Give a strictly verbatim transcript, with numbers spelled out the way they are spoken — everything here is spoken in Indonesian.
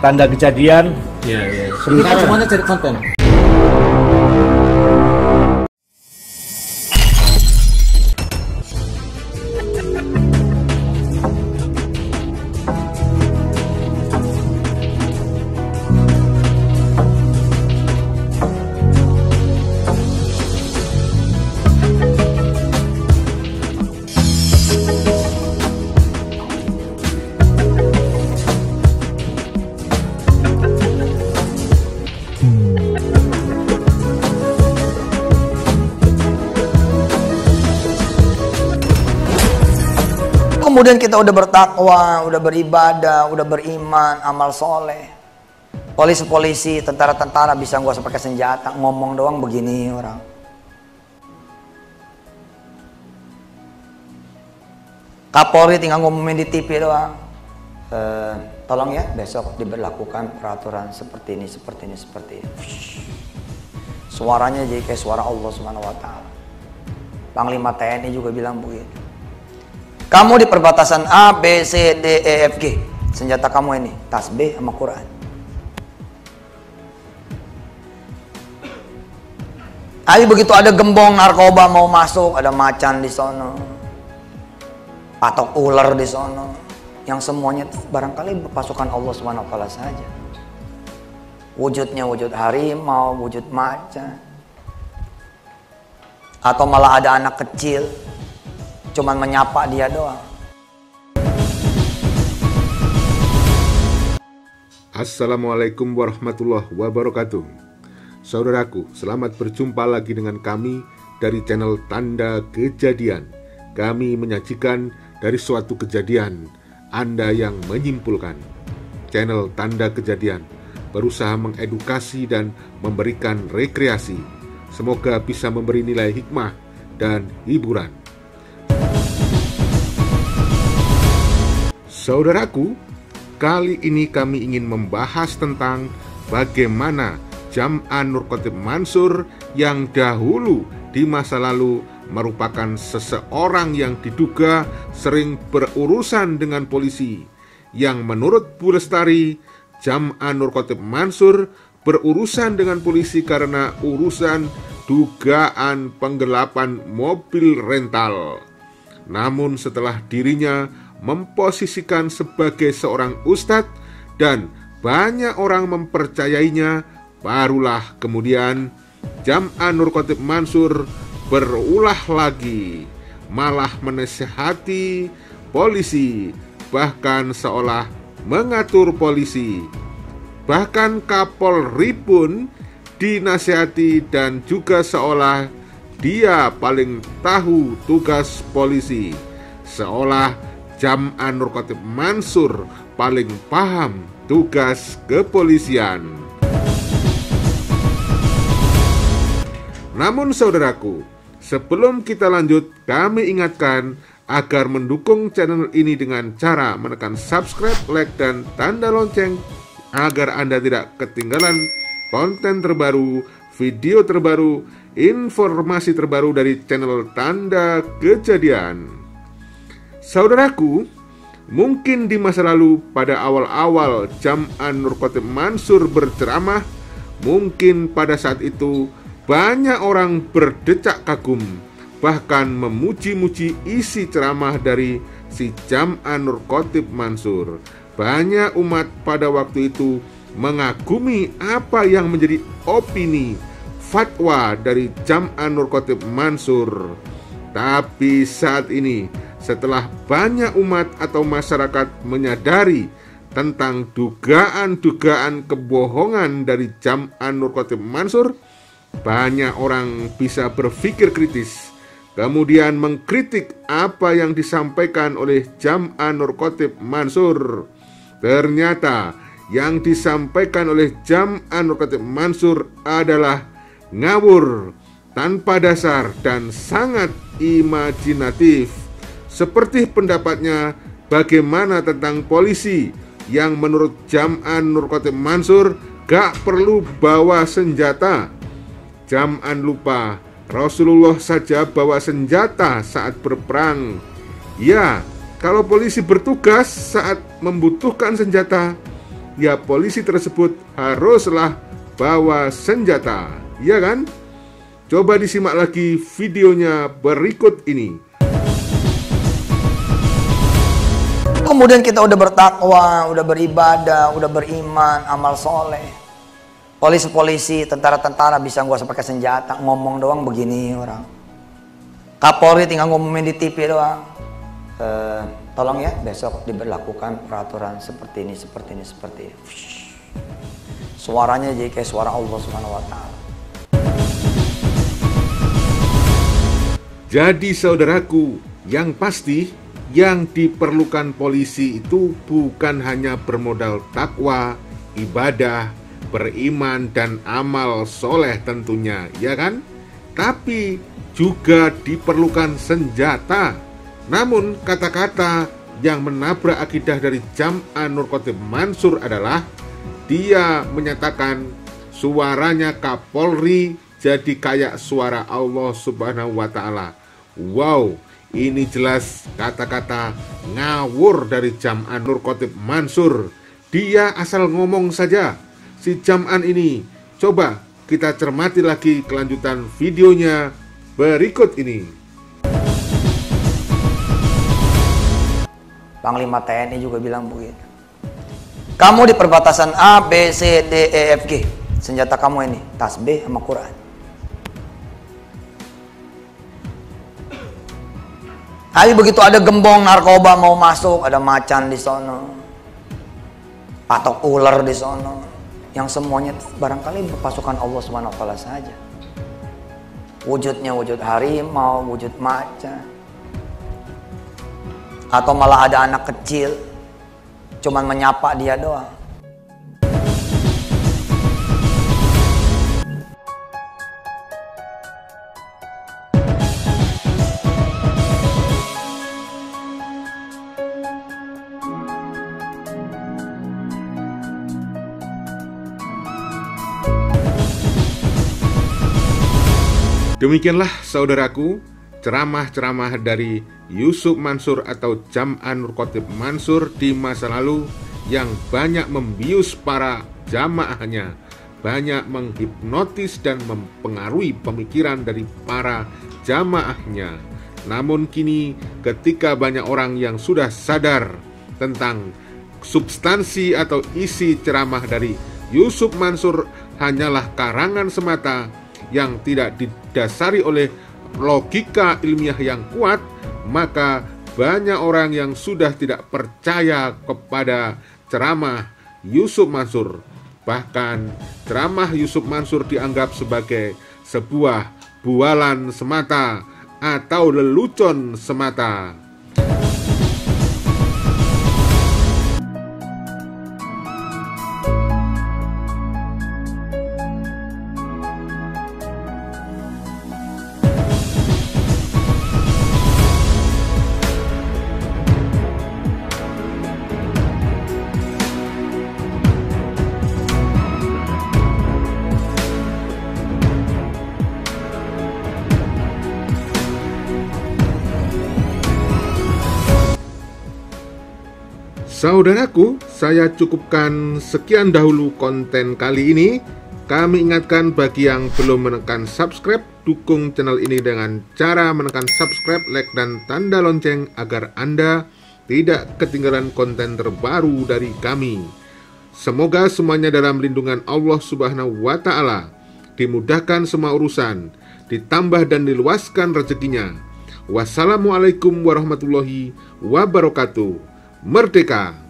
Tanda Kejadian. Iya, iya. Sebentar semuanya cari konten. Kemudian kita udah bertakwa, udah beribadah, udah beriman, amal soleh. Polisi-polisi, tentara-tentara bisa nggak usah pakai senjata, ngomong doang begini orang. Kapolri tinggal ngomongin di T V doang. E, tolong ya besok diberlakukan peraturan seperti ini, seperti ini, seperti ini. Suaranya jadi kayak suara Allah Subhanahu Wa Taala. Panglima T N I juga bilang begitu. Kamu di perbatasan A, B, C, D, E, F, G. Senjata kamu ini, tasbih sama Quran. Tapi begitu ada gembong narkoba mau masuk, ada macan di sono, patok ular di sono, yang semuanya tuh barangkali pasukan Allah Subhanahu Wa Taala saja. Wujudnya wujud harimau, wujud macan, atau malah ada anak kecil. Cuman menyapa dia doang. Assalamualaikum warahmatullahi wabarakatuh. Saudaraku, selamat berjumpa lagi dengan kami dari channel Tanda Kejadian. Kami menyajikan dari suatu kejadian, Anda yang menyimpulkan. Channel Tanda Kejadian berusaha mengedukasi dan memberikan rekreasi. Semoga bisa memberi nilai hikmah dan hiburan. Saudaraku, kali ini kami ingin membahas tentang bagaimana Jam'an Nurkhatib Mansur yang dahulu di masa lalu merupakan seseorang yang diduga sering berurusan dengan polisi. Yang menurut Bu Lestari, Jam'an Nurkhatib Mansur berurusan dengan polisi karena urusan dugaan penggelapan mobil rental. Namun setelah dirinya memposisikan sebagai seorang ustadz dan banyak orang mempercayainya, barulah kemudian Jam'an Nurkhatib Mansur berulah lagi, malah menasihati polisi, bahkan seolah mengatur polisi. Bahkan Kapolri pun dinasihati dan juga seolah dia paling tahu tugas polisi, seolah Jam'an Nurkhatib Mansur paling paham tugas kepolisian. Namun saudaraku, sebelum kita lanjut, kami ingatkan agar mendukung channel ini dengan cara menekan subscribe, like, dan tanda lonceng agar Anda tidak ketinggalan konten terbaru, video terbaru, informasi terbaru dari channel Tanda Kejadian. Saudaraku, mungkin di masa lalu pada awal-awal Jam'an Nurkhatib Mansur berceramah, mungkin pada saat itu banyak orang berdecak kagum, bahkan memuji-muji isi ceramah dari si Jam'an Nurkhatib Mansur. Banyak umat pada waktu itu mengagumi apa yang menjadi opini, fatwa dari Jam'an Nurkhatib Mansur. Tapi saat ini, setelah banyak umat atau masyarakat menyadari tentang dugaan-dugaan kebohongan dari Jam'an Nurkhatib Mansur, banyak orang bisa berpikir kritis, kemudian mengkritik apa yang disampaikan oleh Jam'an Nurkhatib Mansur. Ternyata yang disampaikan oleh Jam'an Nurkhatib Mansur adalah ngawur, tanpa dasar, dan sangat imajinatif. Seperti pendapatnya bagaimana tentang polisi yang menurut Jam'an Nurkhatib Mansur gak perlu bawa senjata. Jam'an lupa, Rasulullah saja bawa senjata saat berperang. Ya, kalau polisi bertugas saat membutuhkan senjata, ya polisi tersebut haruslah bawa senjata, ya kan? Coba disimak lagi videonya berikut ini. Kemudian kita udah bertakwa, udah beribadah, udah beriman, amal soleh. Polisi-polisi, tentara-tentara bisa nggak usah pakai senjata, ngomong doang begini orang. Kapolri tinggal ngomongin di T V doang. E, tolong ya besok diberlakukan peraturan seperti ini, seperti ini, seperti ini. Suaranya jadi kayak suara Allah Subhanahu wa Ta'ala. Jadi saudaraku, yang pasti yang diperlukan polisi itu bukan hanya bermodal takwa, ibadah, beriman, dan amal soleh tentunya, ya kan? Tapi juga diperlukan senjata. Namun kata-kata yang menabrak akidah dari Jam'an Nurkhatib Mansur adalah dia menyatakan suaranya Kapolri jadi kayak suara Allah Subhanahu wa Ta'ala. Wow, ini jelas kata-kata ngawur dari Jam'an Nurkhatib Mansur. Dia asal ngomong saja, si Jam'an ini. Coba kita cermati lagi kelanjutan videonya berikut ini. Panglima T N I juga bilang begitu. Kamu di perbatasan A, B, C, D, E, F, G. Senjata kamu ini tasbih sama Quran. Tapi begitu ada gembong narkoba mau masuk, ada macan di sono, patok ular di sono, yang semuanya barangkali pasukan Allah Subhanahu wa Ta'ala saja. Wujudnya wujud harimau, wujud macan, atau malah ada anak kecil, cuman menyapa dia doang. Demikianlah saudaraku, ceramah-ceramah dari Yusuf Mansur atau Jam'an Nurkhatib Mansur di masa lalu yang banyak membius para jamaahnya, banyak menghipnotis dan mempengaruhi pemikiran dari para jamaahnya. Namun kini ketika banyak orang yang sudah sadar tentang substansi atau isi ceramah dari Yusuf Mansur hanyalah karangan semata yang tidak didasari oleh logika ilmiah yang kuat, maka banyak orang yang sudah tidak percaya kepada ceramah Yusuf Mansur. Bahkan ceramah Yusuf Mansur dianggap sebagai sebuah bualan semata atau lelucon semata. Saudaraku, saya cukupkan sekian dahulu konten kali ini. Kami ingatkan bagi yang belum menekan subscribe, dukung channel ini dengan cara menekan subscribe, like, dan tanda lonceng agar Anda tidak ketinggalan konten terbaru dari kami. Semoga semuanya dalam lindungan Allah Subhanahu wa Ta'ala, dimudahkan semua urusan, ditambah dan diluaskan rezekinya. Wassalamualaikum warahmatullahi wabarakatuh. Merdeka!